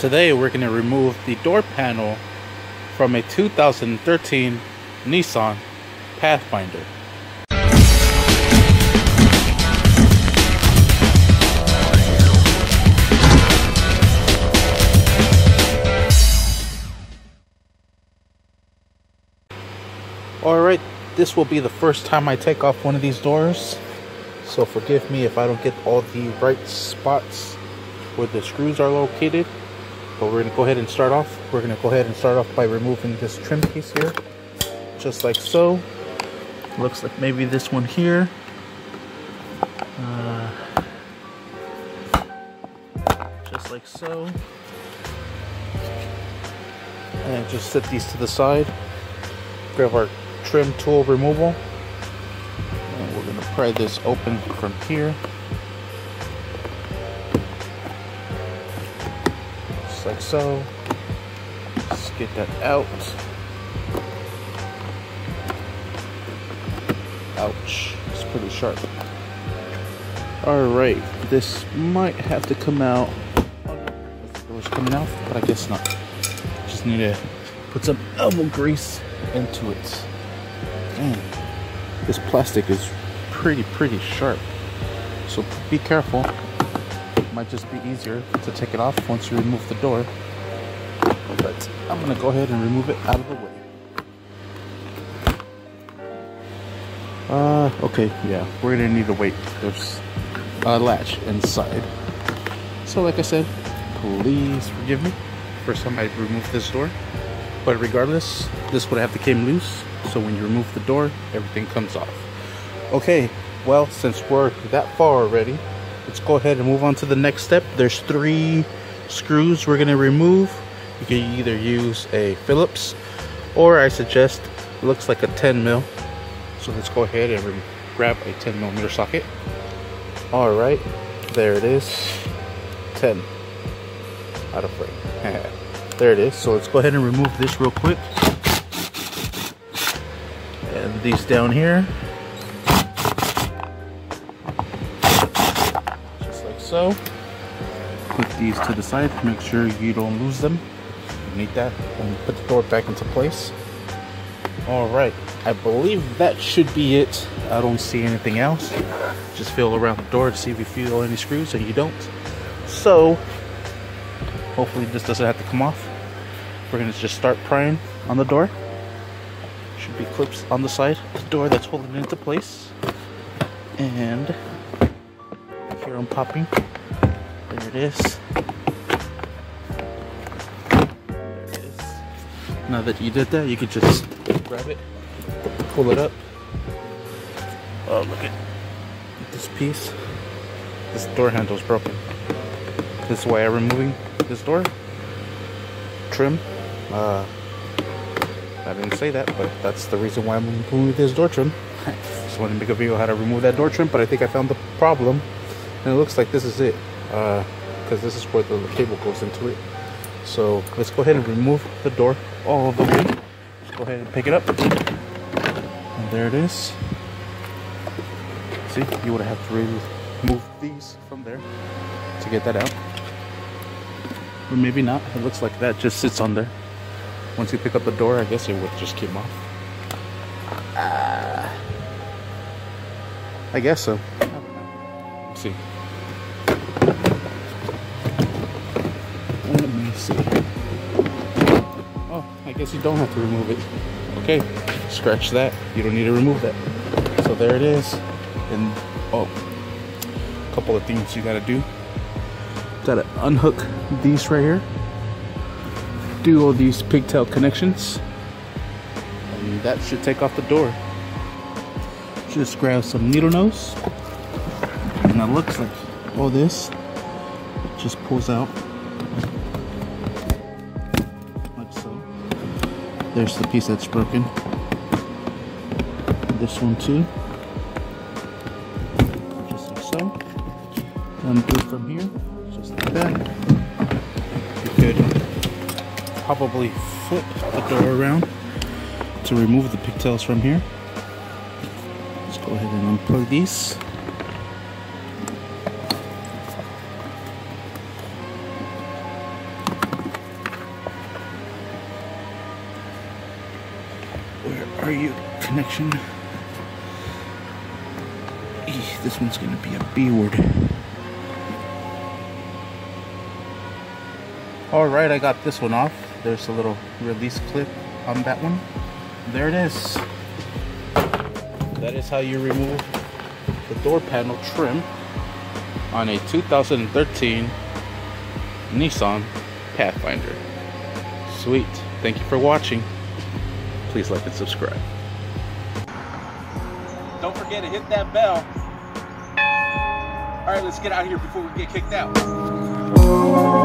Today we're going to remove the door panel from a 2013 Nissan Pathfinder. Alright, this will be the first time I take off one of these doors, so forgive me if I don't get all the right spots where the screws are located. But we're going to go ahead and start off. We're going to go ahead and start off by removing this trim piece here, just like so. Looks like maybe this one here. Just like so. And just set these to the side. Grab our trim tool removal. And we're going to pry this open from here. Like so. Let's get that out. Ouch, it's pretty sharp. Alright, this might have to come out. The door's coming out, but I guess not. Just need to put some elbow grease into it. Dang, this plastic is pretty sharp. So be careful. Might just be easier to take it off once you remove the door, but I'm gonna go ahead and remove it out of the way. Okay, yeah, we're gonna need to wait. There's a latch inside, so like I said, please forgive me. First time I removed this door, but regardless, this would have to came loose, so when you remove the door, everything comes off. Okay, well, since we're that far already, let's go ahead and move on to the next step. There's three screws we're going to remove. You can either use a Phillips, or I suggest, looks like a 10 mil. So let's go ahead and grab a 10 millimeter socket. All right, there it is. 10 out of frame. There it is. So let's go ahead and remove this real quick. And these down here. So, put these to the side, make sure you don't lose them. You need that, and put the door back into place. Alright, I believe that should be it. I don't see anything else. Just feel around the door to see if you feel any screws, and you don't. So, hopefully this doesn't have to come off. We're going to just start prying on the door. Should be clips on the side of the door that's holding it into place. And here I'm popping. There it is. There it is. Now that you did that, you could just grab it, pull it up. Oh, look at this piece. This door handle is broken. This is why I'm removing this door trim. I didn't say that, but that's the reason why I'm removing this door trim. Just wanted to make a video how to remove that door trim, but I think I found the problem. And it looks like this is it, because this is where the cable goes into it. So let's go ahead and remove the door all the way. Let's go ahead and pick it up. And there it is. See, you would have to remove these from there to get that out. Or maybe not. It looks like that just sits on there. Once you pick up the door, I guess it would just come off. I guess so. See. Let me see. Oh, I guess you don't have to remove it. Okay, scratch that. You don't need to remove that. So there it is. And oh, a couple of things you gotta do. Gotta unhook these right here. Do all these pigtail connections. And that should take off the door. Just grab some needle nose. Now it looks like all this just pulls out like so. There's the piece that's broken. This one too. Just like so. Undo from here, just like that. You could probably flip the door around to remove the pigtails from here. Let's go ahead and unplug these. RU connection. This one's going to be a B word. Alright, I got this one off. There's a little release clip on that one. There it is. That is how you remove the door panel trim on a 2013 Nissan Pathfinder. Sweet. Thank you for watching. Please like and subscribe. Don't forget to hit that bell. All right, let's get out of here before we get kicked out.